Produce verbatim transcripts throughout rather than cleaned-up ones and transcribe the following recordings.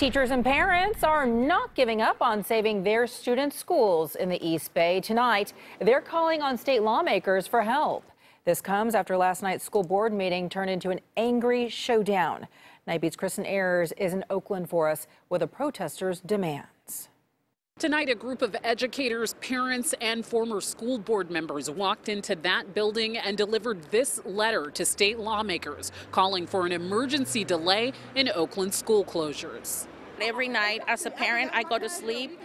Teachers and parents are not giving up on saving their students' schools in the East Bay. Tonight, they're calling on state lawmakers for help. This comes after last night's school board meeting turned into an angry showdown. Nightbeat's Christin Ayers is in Oakland for us with the protesters' demands. Tonight, a group of educators, parents, and former school board members walked into that building and delivered this letter to state lawmakers calling for an emergency delay in Oakland school closures. Every night as a parent, I go to sleep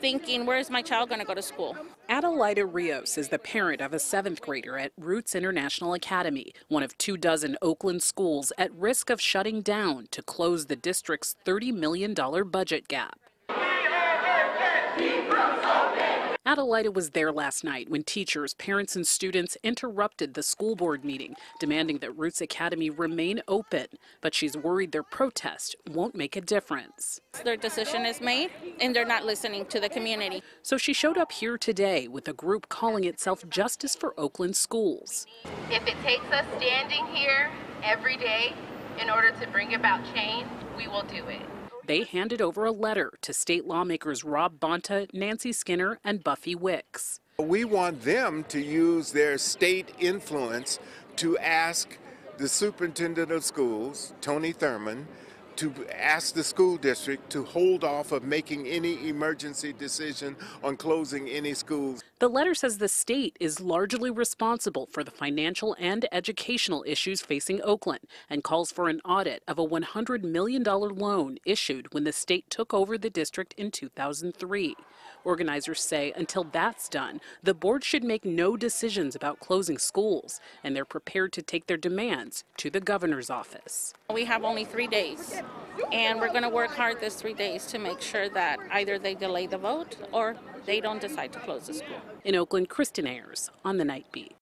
thinking, where is my child going to go to school? Adelaida Rios is the parent of a seventh grader at Roots International Academy, one of two dozen Oakland schools at risk of shutting down to close the district's thirty million dollar budget gap. Adelaida was there last night when teachers, parents, and students interrupted the school board meeting, demanding that Roots Academy remain open. But she's worried their protest won't make a difference. Their decision is made, and they're not listening to the community. So she showed up here today with a group calling itself Justice for Oakland Schools. If it takes us standing here every day in order to bring about change, we will do it. They handed over a letter to state lawmakers Rob Bonta, Nancy Skinner, and Buffy Wicks. We want them to use their state influence to ask the superintendent of schools, Tony Thurmond, to ask the school district to hold off of making any emergency decision on closing any schools. The letter says the state is largely responsible for the financial and educational issues facing Oakland and calls for an audit of a one hundred million dollar loan issued when the state took over the district in two thousand three. Organizers say until that's done, the board should make no decisions about closing schools, and they're prepared to take their demands to the governor's office. We have only three days. And we're going to work hard this three days to make sure that either they delay the vote or they don't decide to close the school. In Oakland, Christin Ayers on the Night Beat.